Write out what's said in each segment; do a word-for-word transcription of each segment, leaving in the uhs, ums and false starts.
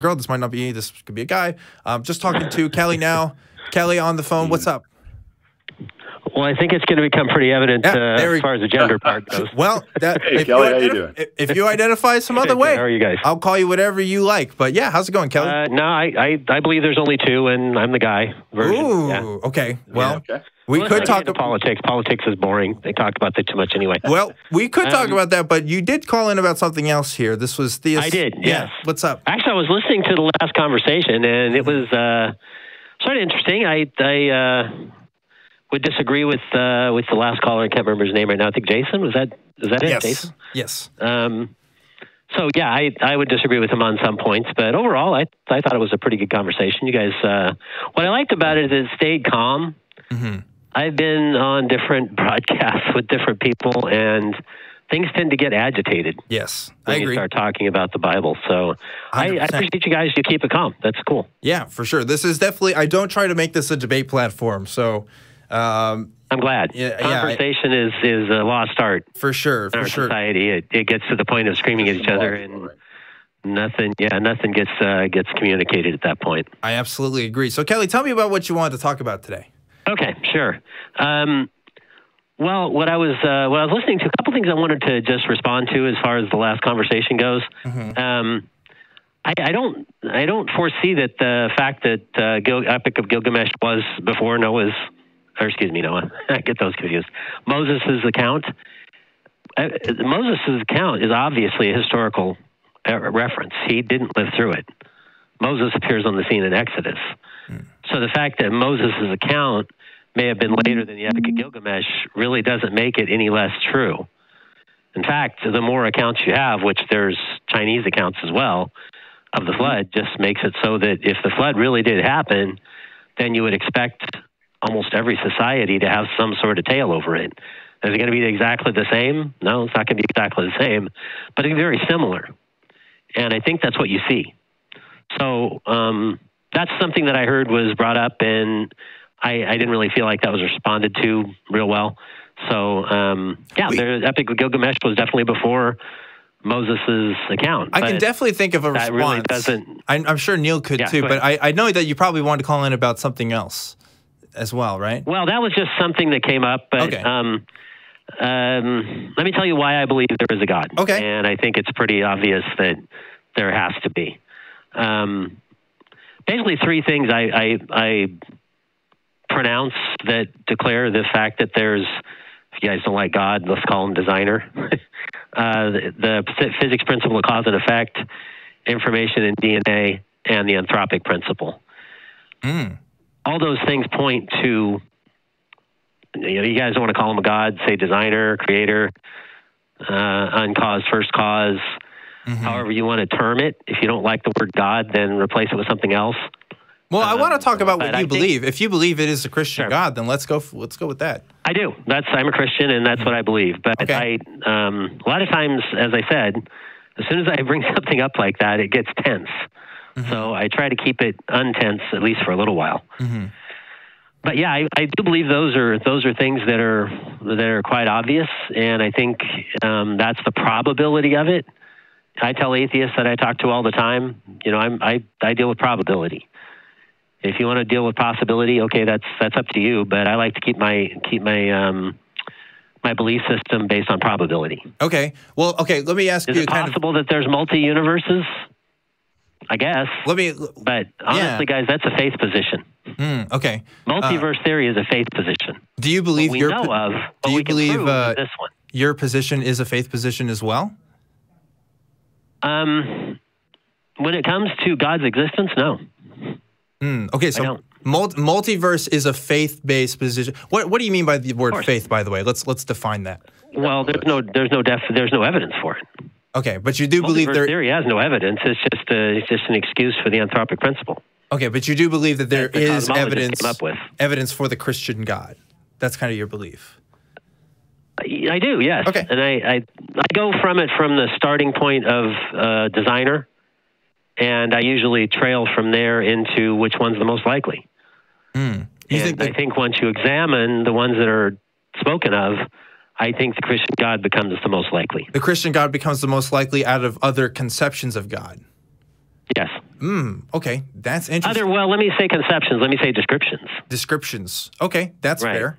girl, this might not be, this could be a guy. I'm just talking to Kelly now. Kelly on the phone, what's up? Well, I think it's going to become pretty evident yeah, uh, as far as the gender part goes. Well, that, hey, if, Kelly, you how you doing? if you identify some other way, how are you guys? I'll call you whatever you like. But yeah, how's it going, Kelly? Uh, no, I, I I believe there's only two, and I'm the guy version. Ooh, yeah. okay. Well, yeah, okay. we well, could talk about politics. Politics is boring. They talked about that too much anyway. Well, we could um, talk about that, but you did call in about something else here. This was theist. I did. Yeah. Yes. What's up? Actually, I was listening to the last conversation, and it was uh, sort of interesting. I I. Uh, Would disagree with uh, with the last caller. I can't remember his name right now. I think Jason was that. Is that it? Yes. Jason? Yes. Um, so yeah, I I would disagree with him on some points, but overall, I I thought it was a pretty good conversation. You guys, uh, what I liked about it is it stayed calm. Mm-hmm. I've been on different broadcasts with different people, and things tend to get agitated. Yes, I agree. When you start talking about the Bible. So I, I appreciate you guys. You keep it calm. That's cool. Yeah, for sure. This is definitely. I don't try to make this a debate platform. So. Um, I'm glad. Yeah, Conversation yeah, I, is, is a lost art. For sure, for sure. In our society, it, it gets to the point of screaming at each other and nothing, yeah, nothing gets, uh, gets communicated at that point. I absolutely agree. So, Kelly, tell me about what you wanted to talk about today. Okay, sure. Um, well, what I was, uh, what I was listening to, a couple things I wanted to just respond to as far as the last conversation goes. Mm-hmm. um, I, I don't. I don't foresee that the fact that uh, Gil Epic of Gilgamesh was before Noah's. Or excuse me, Noah. I get those confused. Moses' account. Uh, Moses' account is obviously a historical uh, reference. He didn't live through it. Moses appears on the scene in Exodus. Mm. So the fact that Moses' account may have been later than the Epic of Gilgamesh really doesn't make it any less true. In fact, the more accounts you have, which there's Chinese accounts as well, of the flood, just makes it so that if the flood really did happen, then you would expect almost every society to have some sort of tale over it. Is it going to be exactly the same? No, it's not going to be exactly the same, but it's very similar. And I think that's what you see. So um, that's something that I heard was brought up, and I, I didn't really feel like that was responded to real well. So um, yeah, the Epic of Gilgamesh was definitely before Moses's account. I can definitely think of a response. That really doesn't. I'm, I'm sure Neil could yeah, too, but I, I know that you probably wanted to call in about something else as well, right? Well, that was just something that came up, but okay. um, um, let me tell you why I believe there is a God. Okay. And I think it's pretty obvious that there has to be. Um, basically, three things I, I, I pronounce that declare the fact that there's, if you guys don't like God, let's call him designer. uh, the, the physics principle of cause and effect, information in D N A, and the anthropic principle. Mm. All those things point to, you know, you guys don't want to call him a god, say designer, creator, uh, uncaused, first cause, mm-hmm. however you want to term it. If you don't like the word God, then replace it with something else. Well, um, I want to talk about what you I believe. Think, if you believe it is a Christian sure. God, then let's go. Let's go with that. I do. That's I'm a Christian, and that's what I believe. But okay. I, um, a lot of times, as I said, as soon as I bring something up like that, it gets tense. So I try to keep it untense, at least for a little while. Mm-hmm. But yeah, I, I do believe those are those are things that are that are quite obvious, and I think um, that's the probability of it. I tell atheists that I talk to all the time, you know, I'm, I I deal with probability. If you want to deal with possibility, okay, that's that's up to you. But I like to keep my keep my. Um, my belief system based on probability. Okay. Well, okay. Let me ask you. Is it possible that there's multi universes? I guess. Let me. But honestly, yeah. guys, that's a faith position. Mm, okay. Multiverse uh, theory is a faith position. Do you believe what your? We know of. Do you we believe uh, this one? Your position is a faith position as well? Um, when it comes to God's existence, no. Mm, okay, so multi multiverse is a faith-based position. What What do you mean by the word faith? By the way, let's let's define that. Well, there's no there's no def there's no evidence for it. Okay, but you do believe there... Multiverse theory has no evidence. It's just, a, it's just an excuse for the anthropic principle. Okay, but you do believe that there is evidence, came up with. evidence for the Christian God. That's kind of your belief. I, I do, yes. Okay. And I, I, I go from it from the starting point of uh, designer, and I usually trail from there into which one's the most likely. Mm. You think that... I think once you examine the ones that are spoken of, I think the Christian God becomes the most likely. The Christian God becomes the most likely out of other conceptions of God. Yes. Mm, okay, that's interesting. Other, well, let me say conceptions. Let me say descriptions. Descriptions. Okay, that's right. Fair.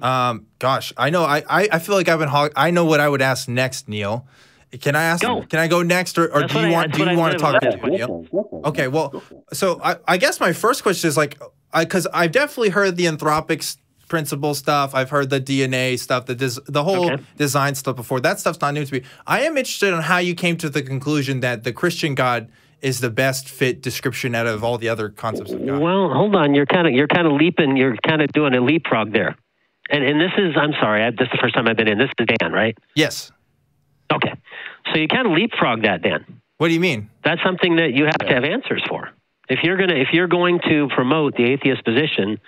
Um, gosh, I know. I, I, I feel like I've been. Hog I know what I would ask next, Neil. Can I ask? Go. Can I go next, or, or do you I, want? Do you I want to talk to me, Neil? Okay. Well, so I, I guess my first question is like, because I've definitely heard the anthropic principle stuff. I've heard the D N A stuff. The des the whole okay. design stuff before. That stuff's not new to me. I am interested in how you came to the conclusion that the Christian God is the best fit description out of all the other concepts of God. Well, hold on. You're kind of you're kind of leaping. You're kind of doing a leapfrog there. And, and this is, I'm sorry, I, this is the first time I've been in. This is Dan, right? Yes. Okay. So you kind of leapfrog that, Dan. What do you mean? That's something that you have yeah. to have answers for. If you're gonna, if you're going to promote the atheist position,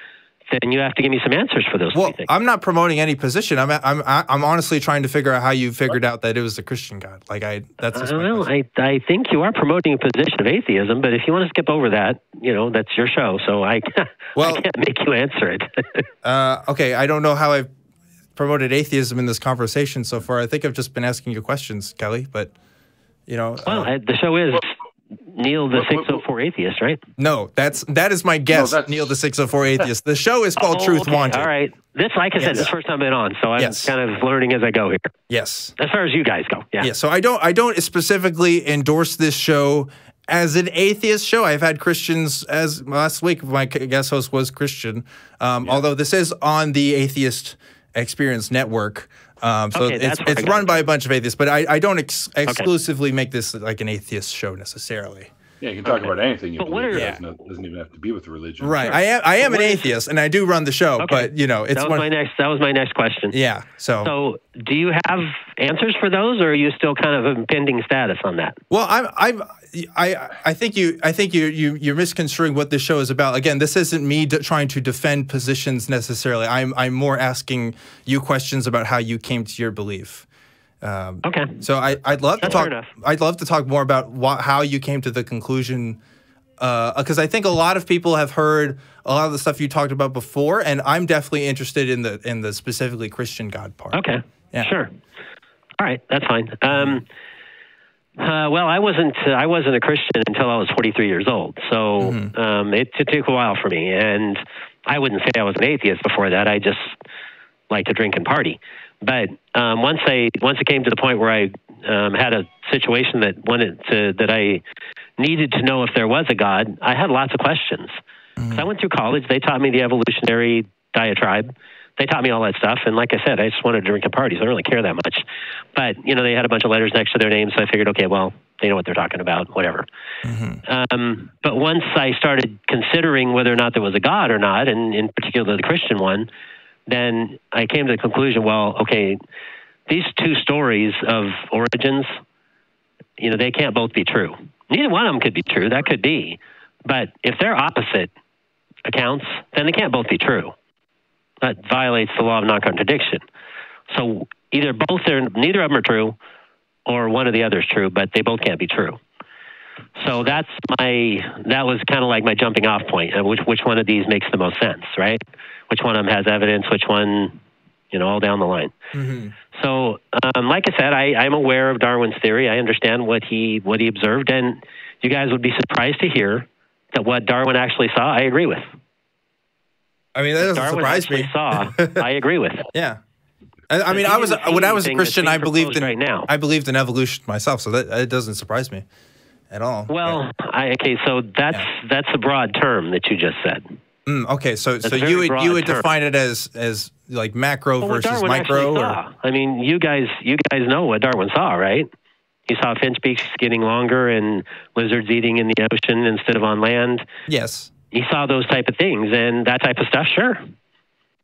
then you have to give me some answers for those. Well, I'm not promoting any position. I'm, I'm, I'm honestly trying to figure out how you figured out that it was the Christian God. Like I, that's. Uh, well, I, I think you are promoting a position of atheism, but if you want to skip over that, you know, that's your show. So I, well, I can't make you answer it. uh, okay, I don't know how I've promoted atheism in this conversation so far. I think I've just been asking you questions, Kelly. But you know, well, uh, I, the show is. Neil the six oh four Atheist, right? No, that's that is my guest. No, Neil the six oh four Atheast. The show is called oh, Truth okay. Wanted. All right. This, like I said, yes. this is the first time I've been on, so I'm yes. kind of learning as I go here. Yes. As far as you guys go. Yeah. Yeah. So I don't I don't specifically endorse this show as an atheist show. I've had Christians as last week. My guest host was Christian. Um, yeah. Although this is on the Atheist Experience Network. Um, so okay, it's, it's run by a bunch of atheists, but I, I don't ex exclusively okay. make this like an atheist show necessarily. Yeah, you can talk okay. about anything you but believe. It yeah. doesn't, doesn't even have to be with religion. Right. Sure. I am, I am an atheist, and I do run the show, okay. but, you know, it's that was one my next. That was my next question. Yeah. So, so do you have answers for those, or are you still kind of impending status on that? Well, I'm, I'm, I, I think you, I think you, you, you're misconstruing what this show is about. Again, this isn't me d trying to defend positions necessarily. I'm, I'm more asking you questions about how you came to your belief. Um, okay. So I, I'd love That's to talk. I'd love to talk more about wh how you came to the conclusion, because uh, I think a lot of people have heard a lot of the stuff you talked about before, and I'm definitely interested in the in the specifically Christian God part. Okay. Yeah. Sure. All right. That's fine. Um, uh, well, I wasn't uh, I wasn't a Christian until I was forty-three years old, so mm-hmm. um, it, it took a while for me, and I wouldn't say I was an atheist before that. I just like to drink and party. But um, once I once it came to the point where I um, had a situation that wanted to, that I needed to know if there was a God, I had lots of questions. Mm-hmm. So I went through college. They taught me the evolutionary diatribe. They taught me all that stuff. And like I said, I just wanted to drink at parties. I don't really care that much. But, you know, they had a bunch of letters next to their names. So I figured, okay, well, they know what they're talking about, whatever. Mm-hmm. um, but once I started considering whether or not there was a God or not, and in particular the Christian one, then I came to the conclusion, well, okay, these two stories of origins, you know, they can't both be true. Neither one of them could be true. That could be. But if they're opposite accounts, then they can't both be true. That violates the law of non-contradiction. So either both are, neither of them are true, or one of the other is true, but they both can't be true. So that's my, that was kind of like my jumping off point. Which, which one of these makes the most sense, right? Which one of them has evidence, which one, you know, all down the line. Mm-hmm. So, um, like I said, I, I'm aware of Darwin's theory. I understand what he, what he observed, and you guys would be surprised to hear that what Darwin actually saw, I agree with. I mean, that doesn't Darwin surprise me. saw, I agree with. Yeah. I, I mean, I was, when I was a Christian, I believed in, right now. I believed in evolution myself, so that it doesn't surprise me at all. Well, but, I, okay, so that's, yeah. that's a broad term that you just said. Mm, okay, so so you would you would term. define it as as like macro well, versus micro. Or? I mean, you guys you guys know what Darwin saw, right? He saw finch beaks getting longer and lizards eating in the ocean instead of on land. Yes, he saw those type of things and that type of stuff. Sure.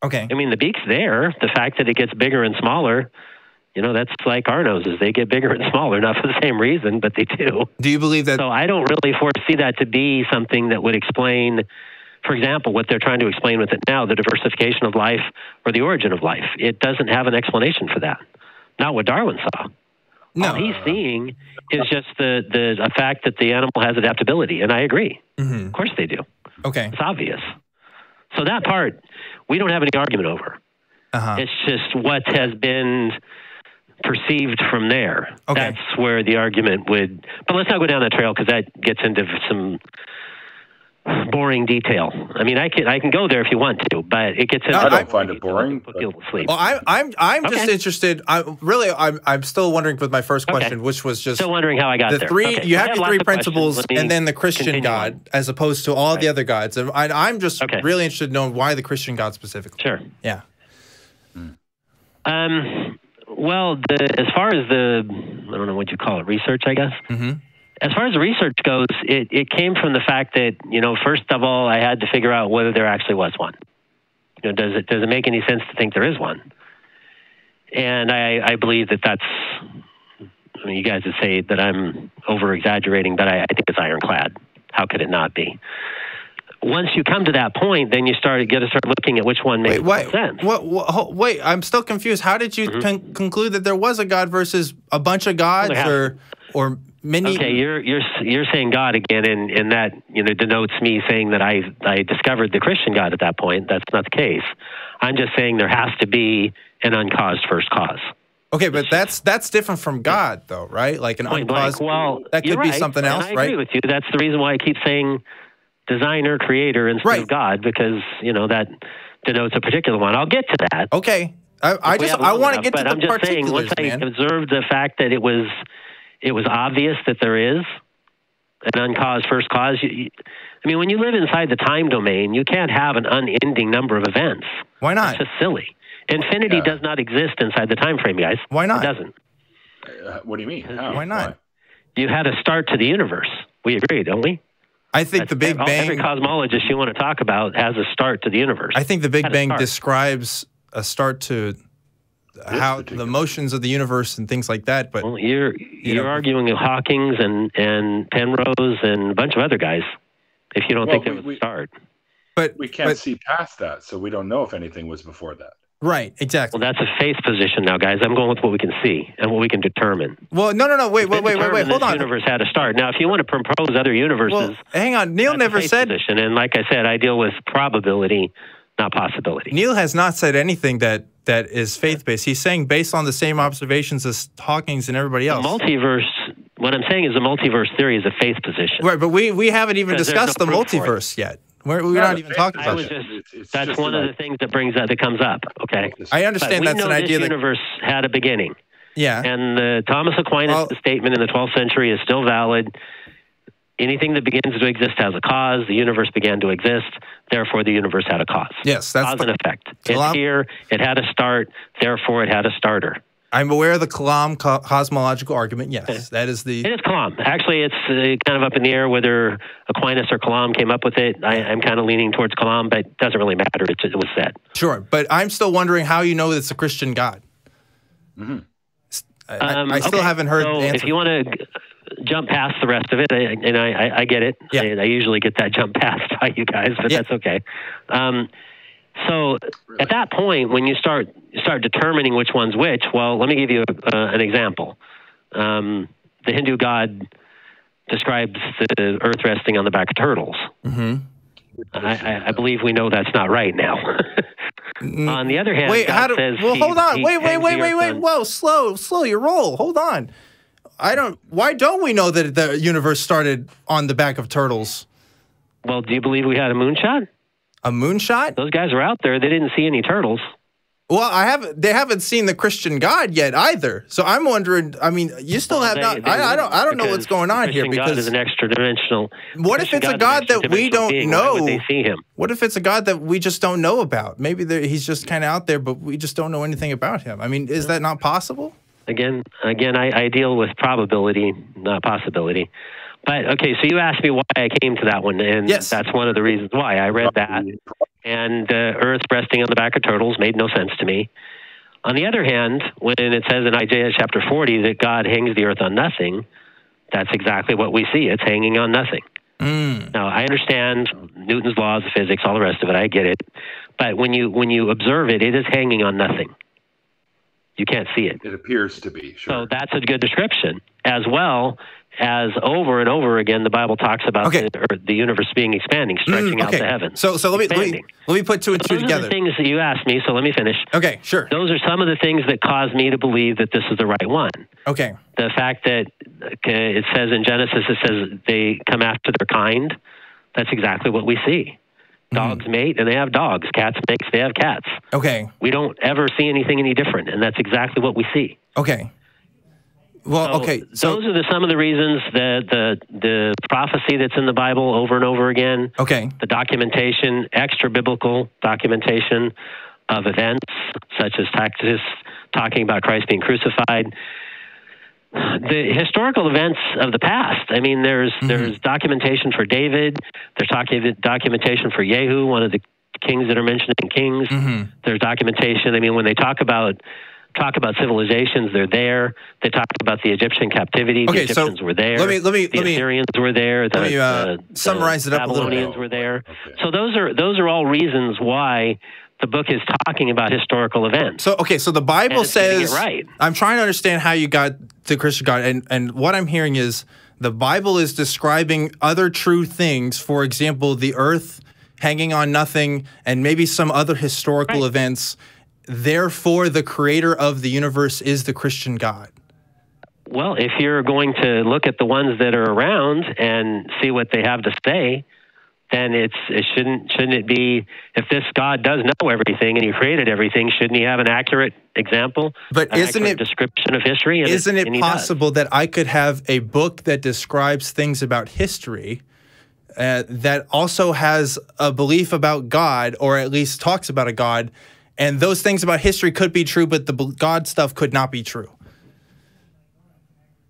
Okay. I mean, the beak's there. The fact that it gets bigger and smaller, you know, that's like our noses. They get bigger and smaller, not for the same reason, but they do. Do you believe that? So I don't really foresee that to be something that would explain. For example, what they're trying to explain with it now, the diversification of life or the origin of life. It doesn't have an explanation for that. Not what Darwin saw. No. All he's seeing is just the, the, the fact that the animal has adaptability, and I agree. Mm-hmm. Of course they do. Okay. It's obvious. So that part, we don't have any argument over. Uh-huh. It's just what has been perceived from there. Okay. That's where the argument would... But let's not go down that trail, because that gets into some boring detail. I mean, I can I can go there if you want to, but it gets into... I don't I, find it boring. But... Well, I, I'm, I'm okay. just interested... I, really, I'm, I'm still wondering with my first question, okay. which was just... Still wondering how I got the there. Three, okay. You have your three principles and then the Christian God, on. as opposed to all right. the other gods. And I, I'm just okay. really interested in knowing why the Christian God specifically. Sure. Yeah. Mm. Um... Well, the, as far as the, I don't know what you call it, research, I guess. Mm-hmm. As far as the research goes, it, it came from the fact that, you know, first of all, I had to figure out whether there actually was one. You know, does it, does it make any sense to think there is one? And I, I believe that that's, I mean, you guys would say that I'm over-exaggerating, but I, I think it's ironclad. How could it not be? Once you come to that point, then you start get to start looking at which one makes wait, wait, sense. What, what, wait, I'm still confused. How did you mm-hmm. con conclude that there was a God versus a bunch of gods or or many? Okay, you're you're you're saying God again, and and that you know denotes me saying that I I discovered the Christian God at that point. That's not the case. I'm just saying there has to be an uncaused first cause. Okay, but that's that's different from God, though, right? Like an uncaused. Well, that could right, be something else, and I right? I agree with you. That's the reason why I keep saying designer, creator, instead right. of God, because you know that denotes a particular one. I'll get to that. Okay, I, I just I want to get to the I'm just particulars, saying, once man. I observed the fact that it was it was obvious that there is an uncaused first cause. You, you, I mean, when you live inside the time domain, you can't have an unending number of events. Why not? It's just silly. Infinity yeah. does not exist inside the time frame, guys. Why not? It doesn't. Uh, what do you mean? Oh, why not? Why? You had a start to the universe. We agree, don't we? I think That's the Big every, Bang... Every cosmologist you want to talk about has a start to the universe. I think the Big Bang start. describes a start to how the motions of the universe and things like that, but... Well, you're, you you're arguing with Hawking's and, and Penrose and a bunch of other guys, if you don't well, think there was we, a start. But we can't but, see past that, so we don't know if anything was before that. Right, exactly. Well, that's a faith position now, guys. I'm going with what we can see and what we can determine. Well, no, no, no. Wait, wait, wait, wait, wait. Hold on. The universe had a start. Now, if you want to propose other universes, well, hang on. Neil never said. Position. And like I said, I deal with probability, not possibility. Neil has not said anything that that is faith-based. He's saying based on the same observations as Hawking's and everybody else. The multiverse. What I'm saying is the multiverse theory is a faith position. Right, but we we haven't even discussed the multiverse yet. We're, we're no, not even talking about that. Just, it's, it's that's one of the things that brings that that comes up. Okay, I understand that's an idea. This universe that... had a beginning. Yeah, and the Thomas Aquinas well, statement in the twelfth century is still valid. Anything that begins to exist has a cause. The universe began to exist, therefore the universe had a cause. Yes, that's cause the, and effect. Kalam, it's here. It had a start, therefore it had a starter. I'm aware of the Kalam co cosmological argument. Yes, okay. that is the. It is Kalam. Actually, it's uh, kind of up in the air whether Aquinas or Kalam came up with it. I, I'm kind of leaning towards Kalam, but it doesn't really matter. It, it was said. Sure, but I'm still wondering how you know it's a Christian God. Mm-hmm. I, um, I still okay. haven't heard. So the answer. If you want to jump past the rest of it, I, and I, I, I get it. Yeah. I, I usually get that jump past by you guys, but yeah. that's okay. Um, So really? At that point, when you start start determining which one's which, well, let me give you uh, an example. Um, the Hindu god describes the earth resting on the back of turtles. Mm-hmm. I, I, I believe we know that's not right now. On the other hand, wait, god how do, says well, he, hold on, wait, wait, wait, wait, wait, on. whoa, slow, slow your roll, hold on. I don't. Why don't we know that the universe started on the back of turtles? Well, do you believe we had a moonshot? A moonshot? Those guys are out there. They didn't see any turtles. Well, I haven't. They haven't seen the Christian God yet either. So I'm wondering. I mean, you still well, have they, not. They, I, I don't. I don't know what's going on here because God is an extra dimensional. What if it's a God that we don't know? They see him. What if it's a God that we just don't know about? Maybe he's just kind of out there, but we just don't know anything about him. I mean, is that not possible? Again, again, I, I deal with probability, not possibility. But, okay, so you asked me why I came to that one, and yes. that's one of the reasons why. I read that, and uh, Earth resting on the back of turtles made no sense to me. On the other hand, when it says in Isaiah chapter forty that God hangs the earth on nothing, that's exactly what we see. It's hanging on nothing. Mm. Now, I understand Newton's laws of physics, all the rest of it. I get it. But when you, when you observe it, it is hanging on nothing. You can't see it. It appears to be, sure. So that's a good description. As well as over and over again the Bible talks about okay. the, or the universe being expanding, stretching mm, okay. out to heaven. So, so let me, let me let me put two and two Those together. Those are the things that you asked me, so let me finish. Okay, sure. Those are some of the things that caused me to believe that this is the right one. Okay. The fact that okay, it says in Genesis, it says they come after their kind. That's exactly what we see. Dogs mate, and they have dogs. Cats mate, they have cats. Okay. We don't ever see anything any different, and that's exactly what we see. Okay. Well, so okay. So those are the, some of the reasons that the the prophecy that's in the Bible over and over again. Okay. The documentation, extra biblical documentation of events such as Tacitus talking about Christ being crucified. The historical events of the past. I mean, there's mm-hmm. there's documentation for David. There's documentation for Yehu, one of the kings that are mentioned in Kings. Mm-hmm. There's documentation. I mean, when they talk about talk about civilizations, they're there. They talk about the Egyptian captivity. Okay, the Egyptians so were there. Let me let me the let me, Assyrians were there. The, let me, uh, the, the summarize it up a little bit. Babylonians were there. Okay. So those are those are all reasons why the book is talking about historical events. So, okay, so the Bible says, right. I'm trying to understand how you got to Christian God, and, and what I'm hearing is the Bible is describing other true things, for example, the earth hanging on nothing, and maybe some other historical right. events. Therefore, the creator of the universe is the Christian God. Well, if you're going to look at the ones that are around and see what they have to say, then it's it shouldn't shouldn't it be, if this God does know everything and he created everything, shouldn't he have an accurate example? But isn't it description of history? And isn't it, it and possible does. that I could have a book that describes things about history uh, that also has a belief about God, or at least talks about a God, and those things about history could be true, but the God stuff could not be true?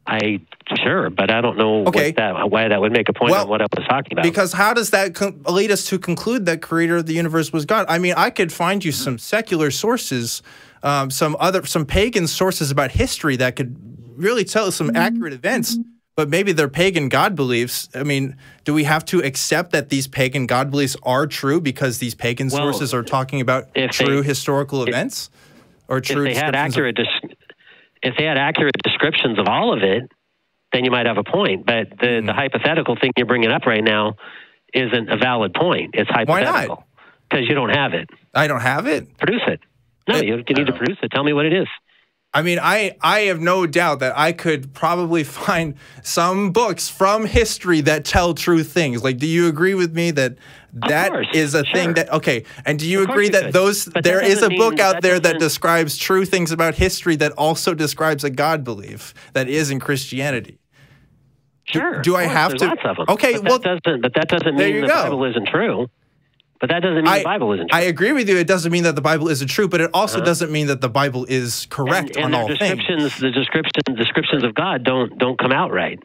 I sure, but I don't know okay. what that, why that would make a point well, on what I was talking about. Because how does that lead us to conclude that creator of the universe was God? I mean, I could find you some secular sources, um, some other, some pagan sources about history that could really tell us some accurate events, but maybe they're pagan God beliefs. I mean, do we have to accept that these pagan God beliefs are true because these pagan well, sources are talking about true they, historical if, events or true? If they had accurate. If they had accurate descriptions of all of it, then you might have a point. But the, mm-hmm. the hypothetical thing you're bringing up right now isn't a valid point. It's hypothetical. Why not? Because you don't have it. I don't have it? Produce it. No, it, you need to know. produce it. Tell me what it is. I mean, I, I have no doubt that I could probably find some books from history that tell true things. Like, do you agree with me that that course, is a sure. thing that, okay, and do you agree you that could. those, but there that is a book out that there that describes true things about history that also describes a God belief that is in Christianity? Sure. Do, do I have to? Lots of them. Okay, but well. That doesn't, but that doesn't mean the go. Bible isn't true. But that doesn't mean I, the Bible isn't true. I agree with you. It doesn't mean that the Bible isn't true, but it also uh-huh. doesn't mean that the Bible is correct and, and on all descriptions, things. The description, descriptions of God don't don't come out right.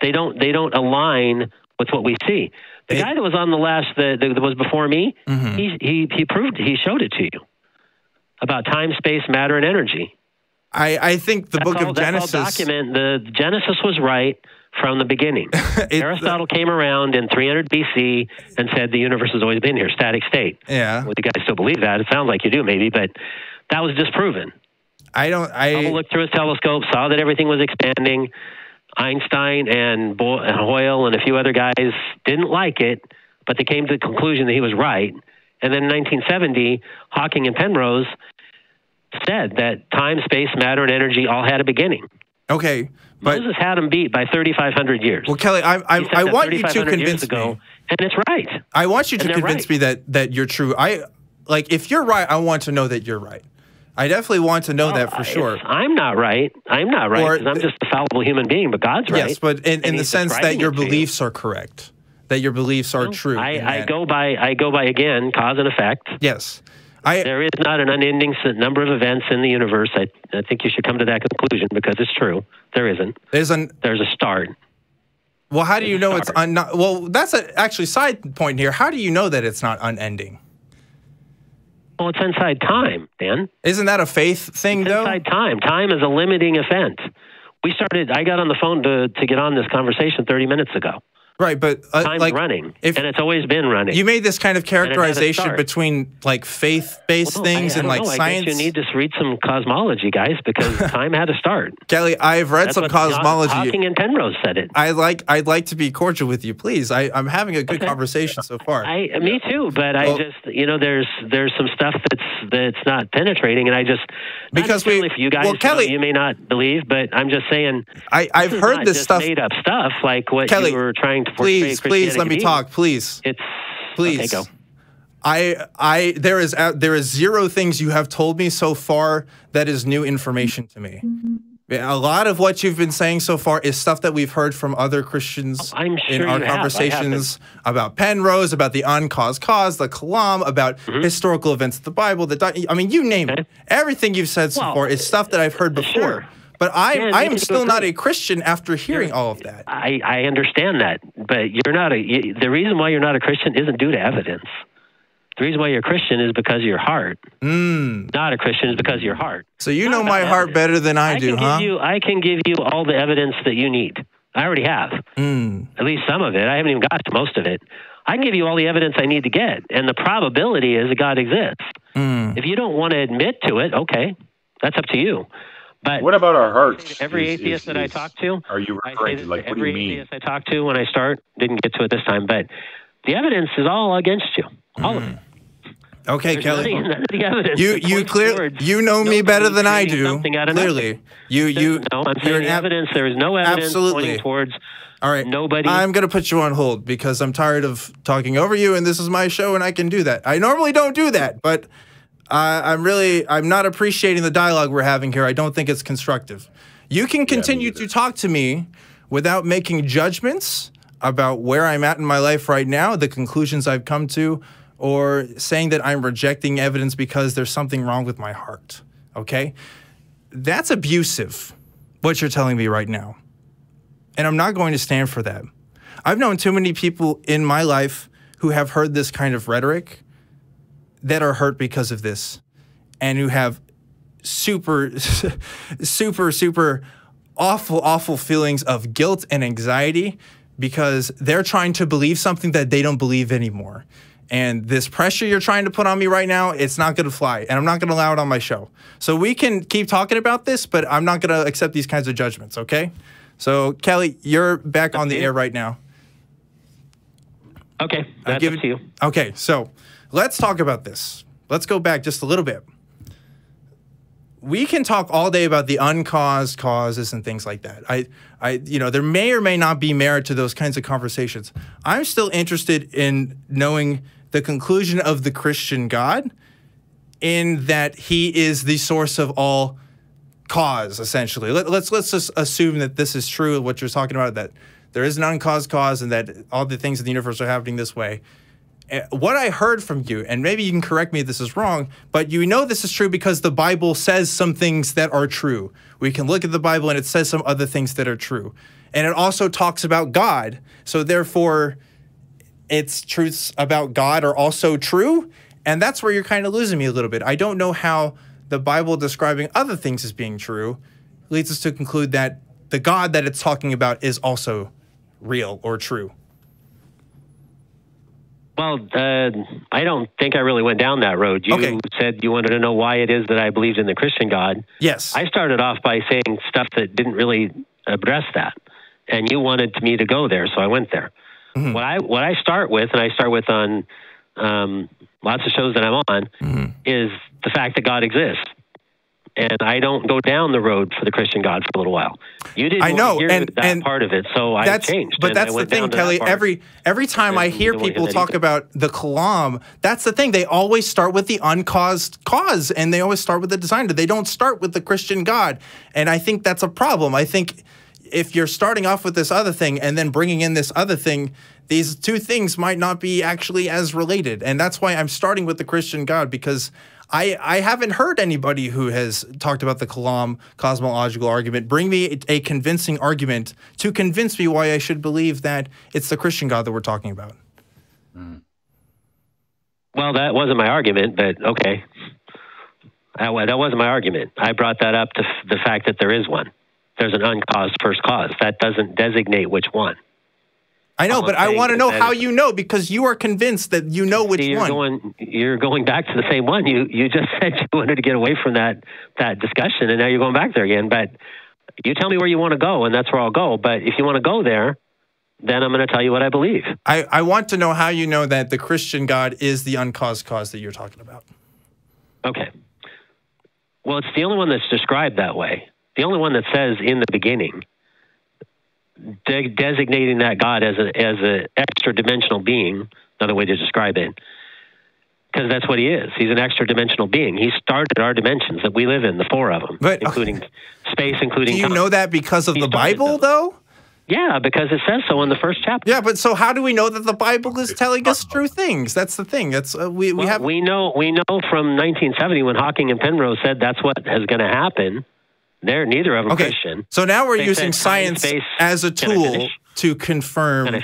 They don't they don't align with what we see. The it, guy that was on the last that, that was before me, mm-hmm. he, he he proved he showed it to you about time, space, matter, and energy. I I think the that's book all, of Genesis all document the Genesis was right. From the beginning. it, Aristotle came around in three hundred B C and said the universe has always been here, static state. Yeah. Would you guys still believe that? It sounds like you do, maybe, but that was disproven. I don't... I Hubble looked through his telescope, saw that everything was expanding. Einstein and, Bo and Hoyle and a few other guys didn't like it, but they came to the conclusion that he was right. And then in nineteen seventy, Hawking and Penrose said that time, space, matter, and energy all had a beginning. Okay, but Moses had him beat by thirty-five hundred years. Well, Kelly, I I, I want you to convince ago, me, and it's right. I want you to convince right. me that that you're true. I like if you're right, I want to know that you're right. I definitely want to know well, that for sure. I'm not right. I'm not right because I'm just a fallible human being, but God's right. Yes, but in, in the sense that your beliefs you. are correct, that your beliefs are well, true. I, I go by I go by again cause and effect. Yes. I, there is not an unending number of events in the universe. I, I think you should come to that conclusion because it's true. There isn't. There's, an, there's a start. Well, how do you know it's not? Well, that's a, actually a side point here. How do you know that it's not unending? Well, it's inside time, Dan. Isn't that a faith thing, it's though? It's inside time. Time is a limiting event. We started, I got on the phone to, to get on this conversation thirty minutes ago. Right, but uh, time's like, running, if, and it's always been running. You made this kind of characterization between like faith-based well, no, things I, I and like know. science. I guess you need to read some cosmology, guys, because time had a start. Kelly, I've read That's some cosmology. Hawking and Penrose said it. I like. I'd like to be cordial with you, please. I, I'm having a good okay. conversation so far. I, I, me too, but well, I just you know there's there's some stuff that's that's not penetrating, and I just because we if you guys well, Kelly, know, you may not believe, but I'm just saying I I've this heard this stuff made up stuff like what Kelly, you were trying. Please, please let me talk. Please, it's please. Okay, go. I, I, there is, uh, there is zero things you have told me so far that is new information to me. A lot of what you've been saying so far is stuff that we've heard from other Christians oh, I'm sure in our conversations about Penrose, about the uncaused cause, the Kalam, about mm-hmm. historical events of the Bible. The I mean, you name okay. it. Everything you've said so well, far is stuff that I've heard before. Sure. But I, yeah, I am still not a Christian after hearing all of that. I, I understand that, but you're not a. You, the reason why you're not a Christian isn't due to evidence. The reason why you're a Christian is because of your heart. Mm. Not a Christian is because of your heart. So you know my heart better than I do, huh? You, I can give you all the evidence that you need. I already have. Mm. At least some of it. I haven't even got to most of it. I can give you all the evidence I need to get, and the probability is that God exists. Mm. If you don't want to admit to it, okay, that's up to you. But what about our hearts? Every is, atheist is, that is, I talk to, are you referring to like what do you mean? Every atheist I talk to when I start didn't get to it this time, but the evidence is all against you, all mm. of it. Okay, There's Kelly, nothing, none of the evidence you you clear you know me better than I do. Clearly, you you no, I'm saying the evidence. There is no evidence absolutely. pointing towards. All right, nobody. I'm gonna put you on hold because I'm tired of talking over you, and this is my show, and I can do that. I normally don't do that, but. Uh, I'm really, I'm not appreciating the dialogue we're having here. I don't think it's constructive. You can continue yeah, to talk to me without making judgments about where I'm at in my life right now, the conclusions I've come to, or saying that I'm rejecting evidence because there's something wrong with my heart, okay? That's abusive, what you're telling me right now. And I'm not going to stand for that. I've known too many people in my life who have heard this kind of rhetoric that are hurt because of this and who have super, super, super awful, awful feelings of guilt and anxiety because they're trying to believe something that they don't believe anymore. And this pressure you're trying to put on me right now, it's not going to fly, and I'm not going to allow it on my show. So we can keep talking about this, but I'm not going to accept these kinds of judgments, okay? So, Kelly, you're back on the air right now. Okay, that's up to you. Okay, so... let's talk about this. Let's go back just a little bit. We can talk all day about the uncaused causes and things like that. I, I, you know, there may or may not be merit to those kinds of conversations. I'm still interested in knowing the conclusion of the Christian God in that he is the source of all cause, essentially. Let, let's, let's just assume that this is true, what you're talking about, that there is an uncaused cause and that all the things in the universe are happening this way. What I heard from you, and maybe you can correct me if this is wrong, but you know this is true because the Bible says some things that are true. We can look at the Bible and it says some other things that are true. And it also talks about God. So therefore, its truths about God are also true. And that's where you're kind of losing me a little bit. I don't know how the Bible describing other things as being true leads us to conclude that the God that it's talking about is also real or true. Well, uh, I don't think I really went down that road. You okay. said you wanted to know why it is that I believed in the Christian God. Yes. I started off by saying stuff that didn't really address that, and you wanted me to go there, so I went there. Mm-hmm. What I what I start with, and I start with on um, lots of shows that I'm on, mm-hmm. is the fact that God exists. And I don't go down the road for the Christian God for a little while. You didn't I know, hear and, that and part of it, so I changed. But that's the thing, Kelly. Every every time I hear people talk about the Kalam, that's the thing. They always start with the uncaused cause, and they always start with the designer. They don't start with the Christian God, and I think that's a problem. I think if you're starting off with this other thing and then bringing in this other thing, these two things might not be actually as related, and that's why I'm starting with the Christian God because— I, I haven't heard anybody who has talked about the Kalam cosmological argument bring me a, a convincing argument to convince me why I should believe that it's the Christian God that we're talking about. Mm. Well, that wasn't my argument, but okay. That, that wasn't my argument. I brought that up to f the fact that there is one. There's an uncaused first cause. That doesn't designate which one. I know, but I want to know how you know, because you are convinced that you know which one. Going, you're going back to the same one. You you just said you wanted to get away from that that discussion, and now you're going back there again. But you tell me where you want to go, and that's where I'll go. But if you want to go there, then I'm going to tell you what I believe. I, I want to know how you know that the Christian God is the uncaused cause that you're talking about. Okay. Well, it's the only one that's described that way. The only one that says in the beginning, de designating that God as a as an extra-dimensional being, another way to describe it, because that's what he is. He's an extra-dimensional being. He started our dimensions that we live in, the four of them, but, including okay. space, including Do you time. know that because of he the Bible, them. though? Yeah, because it says so in the first chapter. Yeah, but so how do we know that the Bible is telling us true things? That's the thing. That's uh, we we well, have. We know we know from nineteen seventy when Hawking and Penrose said that's what is going to happen. They're neither of them okay. Christian. So now we're they using said, science space, as a tool to confirm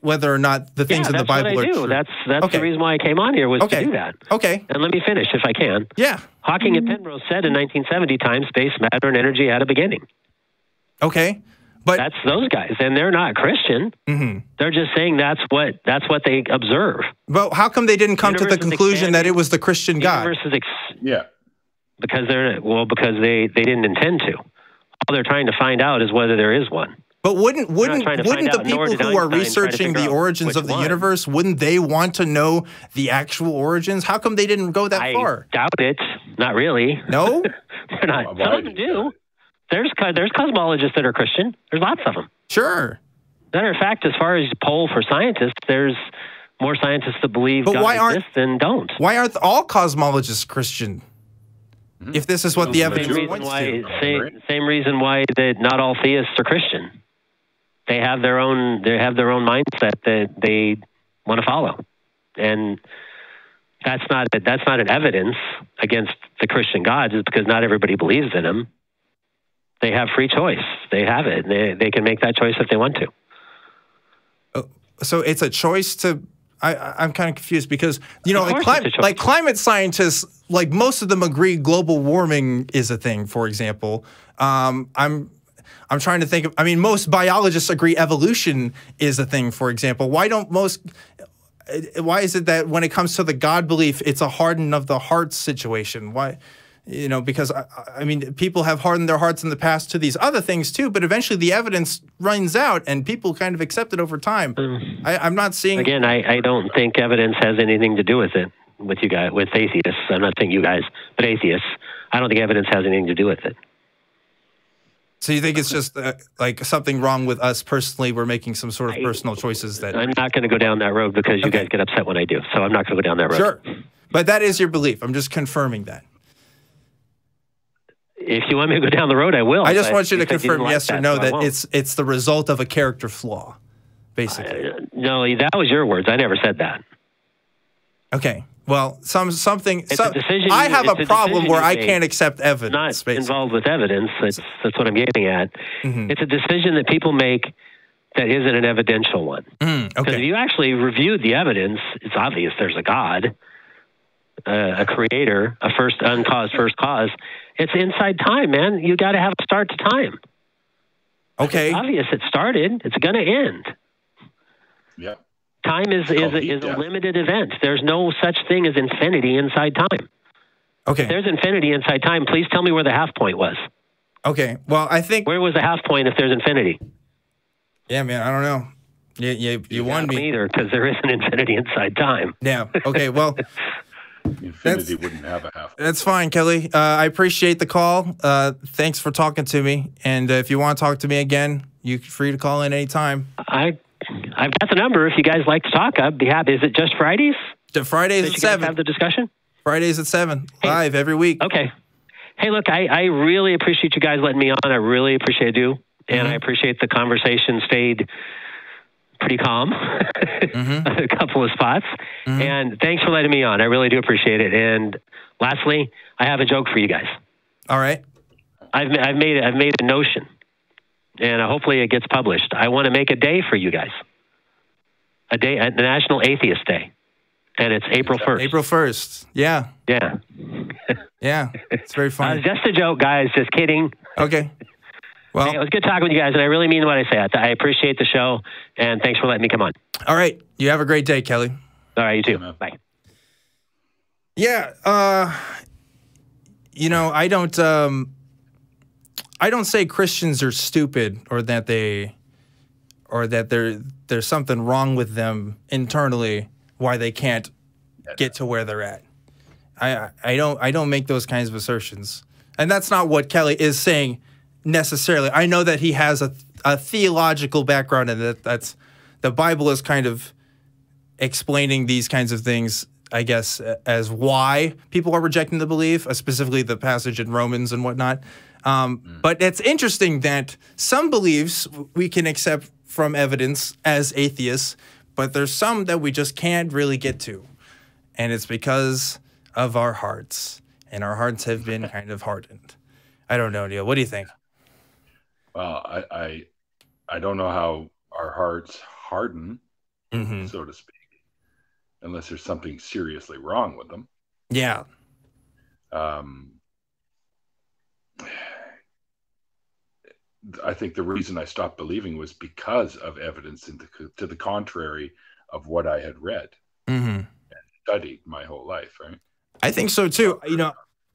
whether or not the things yeah, in the Bible are do. true. That's that's okay. the reason why I came on here was okay. to do that. Okay. And let me finish if I can. Yeah. Hawking and Penrose said in nineteen seventy, time, space, matter, and energy had a beginning. Okay. But that's those guys, and they're not Christian. Mm-hmm. They're just saying that's what that's what they observe. Well, how come they didn't come the to the conclusion that it was the Christian the God? Yeah, because they're well, because they they didn't intend to. All they're trying to find out is whether there is one. But wouldn't wouldn't wouldn't the people who are researching the origins of the universe, wouldn't they want to know the actual origins? How come they didn't go that far? I doubt it. Not really. No, they're not. Some of them do. There's there's cosmologists that are Christian. There's lots of them. Sure. Matter of fact, as far as poll for scientists, there's more scientists that believe but God why aren't, exists than don't. Why aren't all cosmologists Christian? Mm-hmm. If this is what so the evidence points why, to. Same, same reason why that not all theists are Christian. They have their own they have their own mindset that they want to follow, and that's not that's not an evidence against the Christian gods. It's because not everybody believes in them. They have free choice. They have it. They, they can make that choice if they want to. Oh, so it's a choice to... I, I'm kind of confused because, you know, like, clim like climate scientists, like most of them agree global warming is a thing, for example. Um, I'm, I'm trying to think of... I mean, most biologists agree evolution is a thing, for example. Why don't most... Why is it that when it comes to the God belief, it's a harden of the heart situation? Why... You know, because, I, I mean, people have hardened their hearts in the past to these other things, too. But eventually the evidence runs out and people kind of accept it over time. Um, I, I'm not seeing... Again, I, I don't think evidence has anything to do with it, with you guys, with atheists. I'm not saying you guys, but atheists. I don't think evidence has anything to do with it. So you think it's just, uh, like, something wrong with us personally? We're making some sort of personal choices that... I'm not going to go down that road because you okay. guys get upset when I do. So I'm not going to go down that road. Sure. But that is your belief. I'm just confirming that. If you want me to go down the road, I will. I just want you to confirm yes like or no that, that it's it's the result of a character flaw, basically. Uh, no, that was your words. I never said that. Okay. Well, some something. It's some, a decision, I have a, a problem where I can't accept evidence. Not basically. involved with evidence. That's that's what I'm getting at. Mm-hmm. It's a decision that people make that isn't an evidential one. Mm, okay. Because if you actually reviewed the evidence, it's obvious there's a God. Uh, a creator, a first uncaused first cause. It's inside time, man. You got to have a start to time. Okay. It's obvious it started. It's going to end. Yeah. Time is is, a, is a limited event. There's no such thing as infinity inside time. Okay. If there's infinity inside time, please tell me where the half point was. Okay. Well, I think... Where was the half point if there's infinity? Yeah, man. I don't know. You, you, you won me. Either, because there isn't infinity inside time. Yeah. Okay, well... Infinity that's, wouldn't have a half. That's fine, Kelly. Uh, I appreciate the call. Uh, thanks for talking to me. And uh, if you want to talk to me again, you're free to call in anytime. I, I've got the number. If you guys like to talk, I'd be happy. Is it just Fridays? The Fridays at seven. Have the discussion. Fridays at seven, hey. Live every week. Okay. Hey, look, I, I really appreciate you guys letting me on. I really appreciate you, and mm-hmm. I appreciate the conversation stayed pretty calm. Mm-hmm. A couple of spots. Mm-hmm. And thanks for letting me on. I really do appreciate it. And lastly, I have a joke for you guys. All right. I've, I've, made, I've made a notion, and hopefully it gets published. I want to make a day for you guys, a day, a National Atheist Day, and it's April first. April first, yeah. Yeah. Yeah, it's very funny. Uh, just a joke, guys. Just kidding. Okay. Well, hey, it was good talking with you guys, and I really mean what I say. I appreciate the show, and thanks for letting me come on. All right. You have a great day, Kelly. All right, you too. Bye. Yeah, uh, you know, I don't, um, I don't say Christians are stupid or that they, or that there there's something wrong with them internally why they can't get to where they're at. I I don't I don't make those kinds of assertions, and that's not what Kelly is saying necessarily. I know that he has a a theological background, and that that's the Bible is kind of explaining these kinds of things, I guess, as why people are rejecting the belief, uh, specifically the passage in Romans and whatnot. Um, mm. But it's interesting that some beliefs we can accept from evidence as atheists, but there's some that we just can't really get to. And it's because of our hearts, and our hearts have been kind of hardened. I don't know, Neil. What do you think? Well, I I, I don't know how our hearts harden, mm-hmm. so to speak, unless there's something seriously wrong with them. Yeah. Um, I think the reason I stopped believing was because of evidence in the, to the contrary of what I had read mm-hmm. and studied my whole life, right? I think so, too. You know,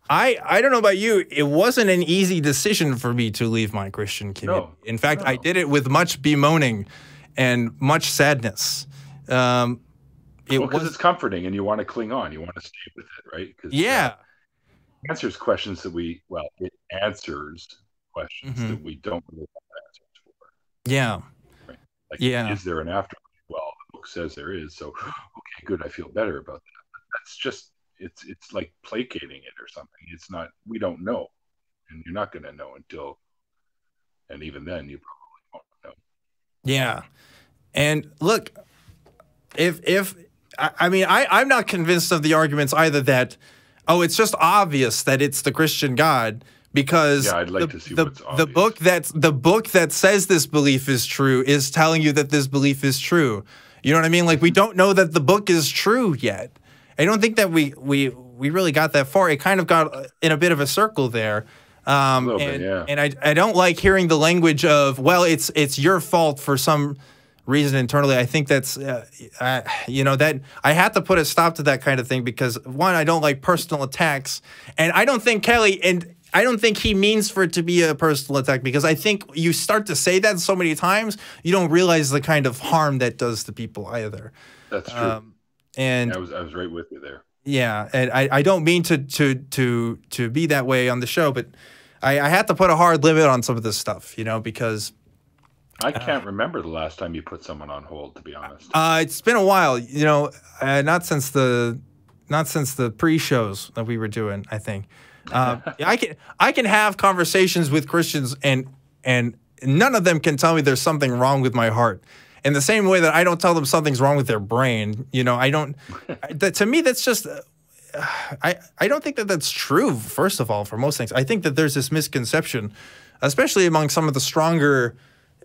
I, I don't know about you. It wasn't an easy decision for me to leave my Christian community. No, in fact, no. I did it with much bemoaning and much sadness. Um It well, because it's comforting, and you want to cling on. You want to stay with it, right? Cause yeah. It answers questions that we, well, it answers questions mm-hmm. that we don't really have answers for. Yeah. Right? Like, yeah. Is there an afterlife? Well, the book says there is, so, okay, good, I feel better about that. But that's just, it's it's like placating it or something. It's not, we don't know, and you're not going to know until, and even then, you probably won't know. Yeah. And look, if, if, I mean, I, I'm not convinced of the arguments either that, oh, it's just obvious that it's the Christian God because yeah, I'd like the, to see the, what's the book that's the book that says this belief is true is telling you that this belief is true. You know what I mean? Like, we don't know that the book is true yet. I don't think that we we we really got that far. It kind of got in a bit of a circle there. Um, a little and, bit, yeah. And I I don't like hearing the language of, well, it's it's your fault for some reason internally. I think that's, uh, I, you know, that I have to put a stop to that kind of thing because, one, I don't like personal attacks. And I don't think Kelly, and I don't think he means for it to be a personal attack, because I think you start to say that so many times, you don't realize the kind of harm that does to people either. That's true. Um, and I was, I was right with you there. Yeah. And I, I don't mean to, to, to, to be that way on the show, but I, I have to put a hard limit on some of this stuff, you know, because I can't uh, remember the last time you put someone on hold, to be honest. Uh, it's been a while, you know, uh, not since the, not since the pre-shows that we were doing. I think uh, I can I can have conversations with Christians, and and none of them can tell me there's something wrong with my heart. In the same way that I don't tell them something's wrong with their brain, you know, I don't. that, to me, that's just. Uh, I I don't think that that's true. First of all, for most things, I think that there's this misconception, especially among some of the stronger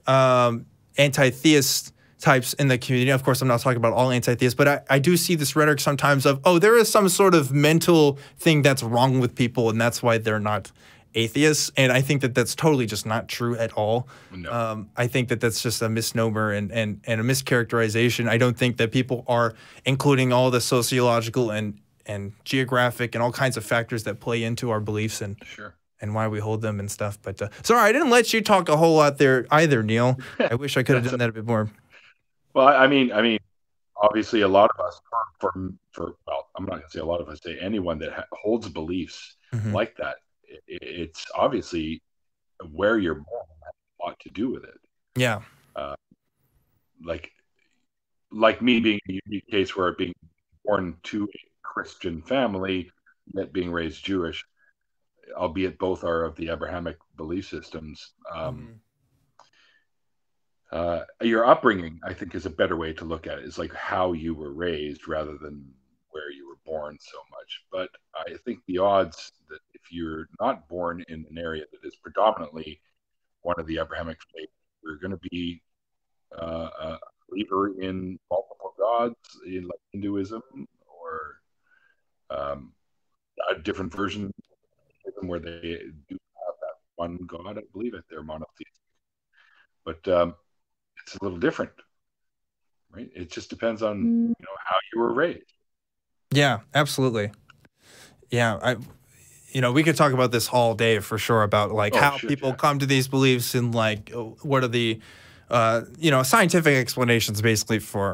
Um, anti-theist types in the community. Of course, I'm not talking about all anti-theists, but I, I do see this rhetoric sometimes of, oh, there is some sort of mental thing that's wrong with people, and that's why they're not atheists. And I think that that's totally just not true at all. No. Um, I think that that's just a misnomer and, and, and a mischaracterization. I don't think that people are including all the sociological and, and geographic and all kinds of factors that play into our beliefs and sure. and why we hold them and stuff. But uh, sorry, I didn't let you talk a whole lot there either, Neil. I wish I could have done that a bit more. Well, I mean, I mean, obviously a lot of us, for, for, for well, I'm not going to say a lot of us, say anyone that ha holds beliefs mm-hmm. like that, it, it's obviously where you're born has a lot to do with it. Yeah. Uh, like, like me being a unique case where being born to a Christian family, yet being raised Jewish, albeit both are of the Abrahamic belief systems. Um, mm-hmm. uh, your upbringing, I think, is a better way to look at it. It's like how you were raised rather than where you were born so much. But I think the odds that if you're not born in an area that is predominantly one of the Abrahamic faith, you're going to be uh, a believer in multiple gods, in like Hinduism or um, a different version where they do have that one God. I believe it. They're monotheistic. But um, it's a little different, right? It just depends on you know how you were raised. Yeah, absolutely. Yeah, I, you know, we could talk about this all day for sure about like oh, how shit, people yeah. come to these beliefs and like what are the, uh, you know, scientific explanations basically for